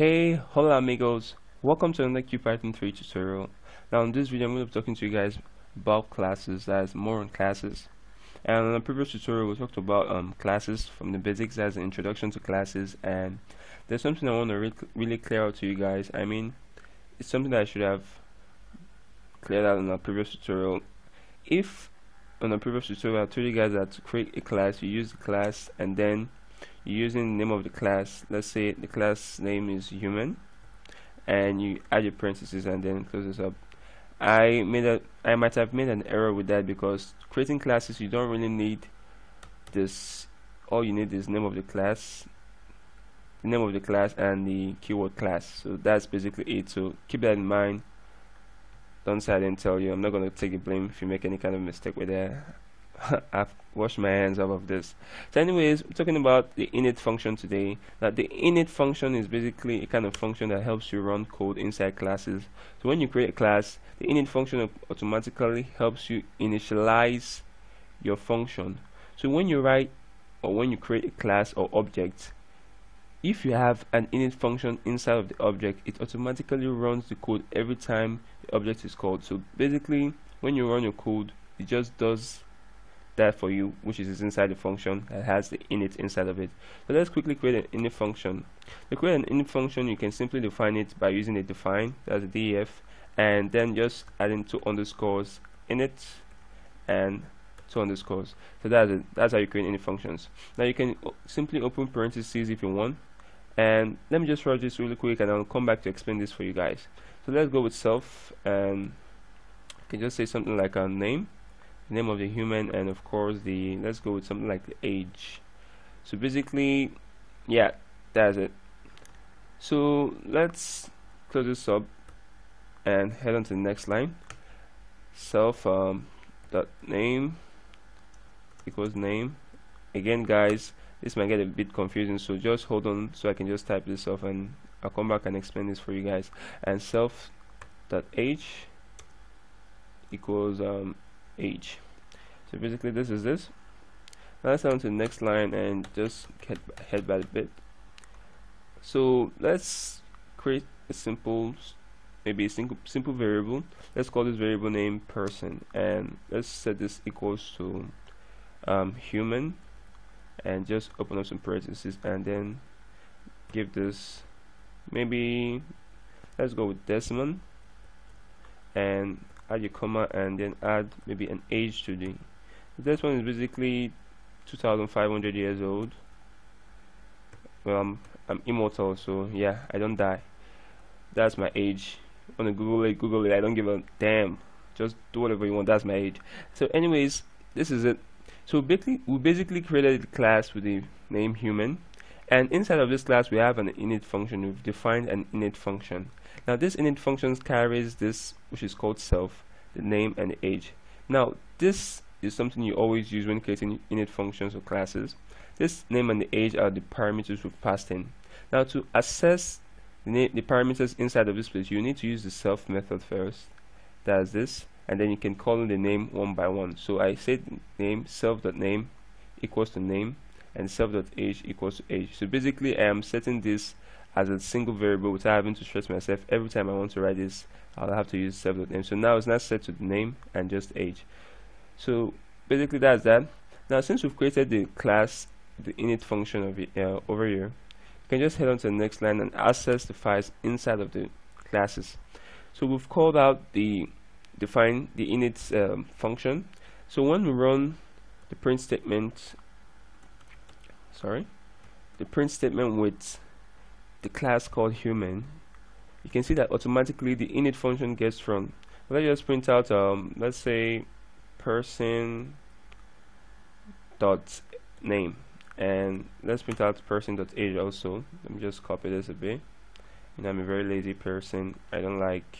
Hey, hola amigos, welcome to another QPython 3 tutorial. Now in this video I'm going to be talking to you guys about classes, that is more on classes. And in the previous tutorial we talked about classes from the basics, as an introduction to classes, and there's something I want to really clear out to you guys. I mean, it's something that I should have cleared out in our previous tutorial. If on the previous tutorial I told you guys that to create a class, you use the class and then using the name of the class, let's say the class name is human, and you add your parentheses and then close this up. I might have made an error with that, because creating classes you don't really need this. All you need is name of the class, the name of the class and the keyword class. So that's basically it, so keep that in mind. Don't say I didn't tell you. I'm not going to take the blame if you make any kind of mistake with that. I've washed my hands off of this. So anyways, we're talking about the init function today. Now the init function is basically a kind of function that helps you run code inside classes. So when you create a class, the init function automatically helps you initialize your function. So when you write or when you create a class or object, if you have an init function inside of the object, it automatically runs the code every time the object is called. So basically when you run your code, it just does that for you, which is inside the function that has the init inside of it. So let's quickly create an init function. To create an init function, you can simply define it by using a define, that's a def, and then just adding 2 underscores init and 2 underscores. So that's how you create init functions. Now you can simply open parentheses if you want, and let me just write this really quick and I'll come back to explain this for you guys. So let's go with self, and you can just say something like a name of the human, and of course the, let's go with something like the age. So basically, yeah, that's it. So let's close this up and head on to the next line. Self dot name equals name. Again guys, this might get a bit confusing, so just hold on so I can just type this off and I'll come back and explain this for you guys. And self dot age equals age. So basically this is this. Now let's head on to the next line and just head back a bit. So let's create a simple, maybe a simple variable. Let's call this variable name person, and let's set this equals to human, and just open up some parentheses and then give this, maybe let's go with Desmond, and add your comma and then add maybe an age to the. This one is basically 2,500 years old. Well, I'm immortal, so yeah, I don't die. That's my age. On the Google it. I don't give a damn. Just do whatever you want. That's my age. So, anyways, this is it. So we basically created a class with the name human, and inside of this class we have an init function. We've defined an init function. Now this init function carries this, which is called self, the name and the age. Now this is something you always use when creating init functions or classes. This name and the age are the parameters we've passed in. Now to access the parameters inside of this place, you need to use the self method first, that's this, and then you can call in the name one by one. So I said name, self.name equals to name, and self.age equals to age. So basically I am setting this as a single variable without having to stress myself. Every time I want to write this, I'll have to use self.name. So now it's not set to the name and just age. So basically that's that. Now since we've created the class, the init function of it, over here, you can just head on to the next line and access the files inside of the classes. So we've called out the define, the init function. So when we run the print statement, with the class called human, you can see that automatically the init function gets run. Let's just print out let's say person dot name, and let's print out person dot age also. Let me just copy this a bit. And I'm a very lazy person, I don't like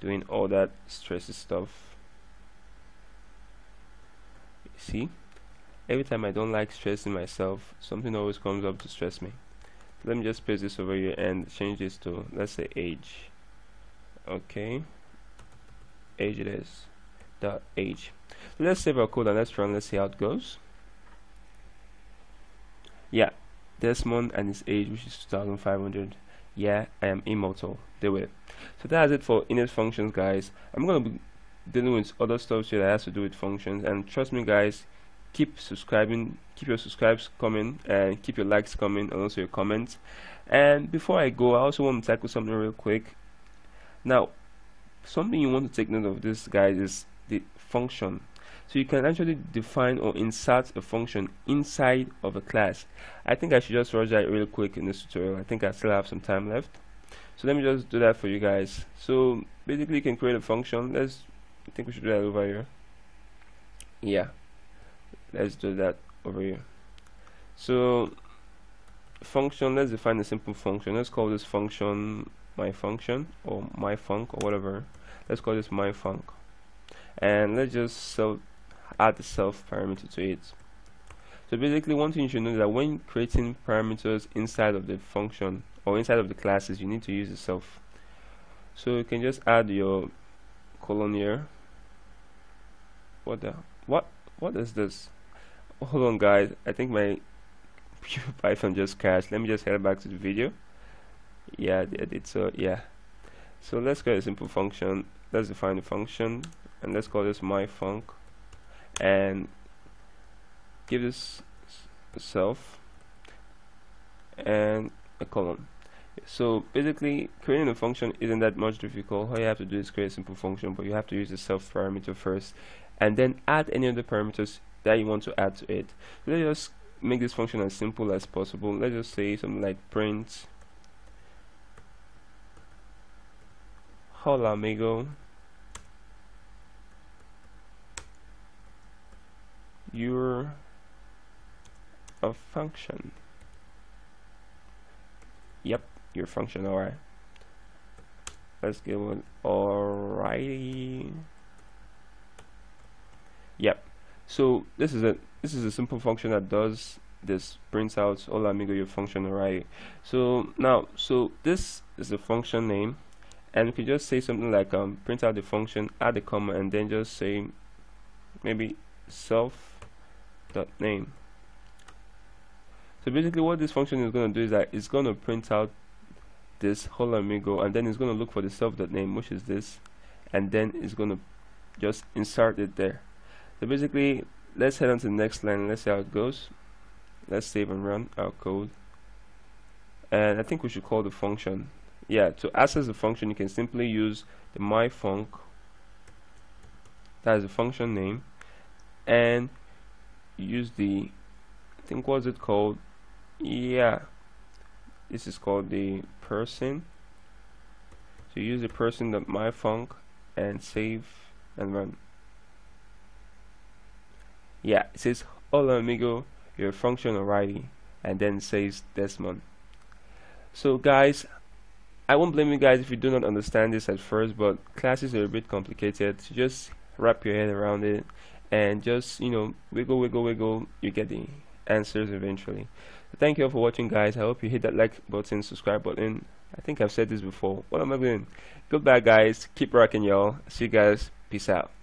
doing all that stressy stuff. See, every time I don't like stressing myself, something always comes up to stress me. Let me just paste this over here and change this to, let's say, age. Okay, age it is, dot age. So let's save our code and let's run, let's see how it goes. Yeah, Desmond and his age, which is 2,500. Yeah, I am immortal. Deal with it. So that's it for init functions, guys. I'm gonna be dealing with other stuff here that has to do with functions, and trust me guys, keep subscribing, keep your subscribes coming, and keep your likes coming, and also your comments. And before I go, I also want to tackle something real quick. Now, something you want to take note of this, guys, is the function. So you can actually define or insert a function inside of a class. I think I should just rush that real quick in this tutorial. I think I still have some time left, so let me just do that for you guys. So basically, you can create a function. I think we should do that over here. Yeah, let's do that over here. So function, let's define a simple function. Let's call this function my function, or my func, or whatever. Let's call this my func, and let's just add the self parameter to it. So basically, one thing you should know is that when creating parameters inside of the function or inside of the classes, you need to use the self. So you can just add your colon here. What is this? Hold on guys, I think my QPython just crashed. Let me just head back to the video. Yeah, I did. So yeah, so let's create a simple function. Let's define the function, and let's call this myfunc, and give this self and a colon. So basically, creating a function isn't that much difficult. All you have to do is create a simple function, but you have to use the self parameter first, and then add any other parameters that you want to add to it. So let's just make this function as simple as possible. Let's just say something like print hola amigo, you're a function. Yep, your function. Alright, let's give it. Alrighty. Yep, so this is a simple function that does this, prints out hola amigo, your function. Alright, so now, so this is the function name, and you can just say something like print out the function, add a comma, and then just say maybe self.name. So basically, what this function is going to do is that it's going to print out this hola amigo, and then it's going to look for the self.name, which is this, and then it's going to just insert it there. So basically, let's head on to the next line. Let's see how it goes. Let's save and run our code, and I think we should call the function. Yeah, to access the function, you can simply use the myfunc, that is the function name, and use the, I think, what's it called? Yeah, this is called the person. So use the person.myfunc and save and run. Yeah, it says hola amigo, your function already, and then says Desmond. So guys, I won't blame you guys if you do not understand this at first, but classes are a bit complicated. So just wrap your head around it, and just, you know, wiggle, wiggle, wiggle. You get the answers eventually. So thank you all for watching, guys. I hope you hit that like button, subscribe button. I think I've said this before. What am I doing? Goodbye, guys. Keep rocking, y'all. See you guys. Peace out.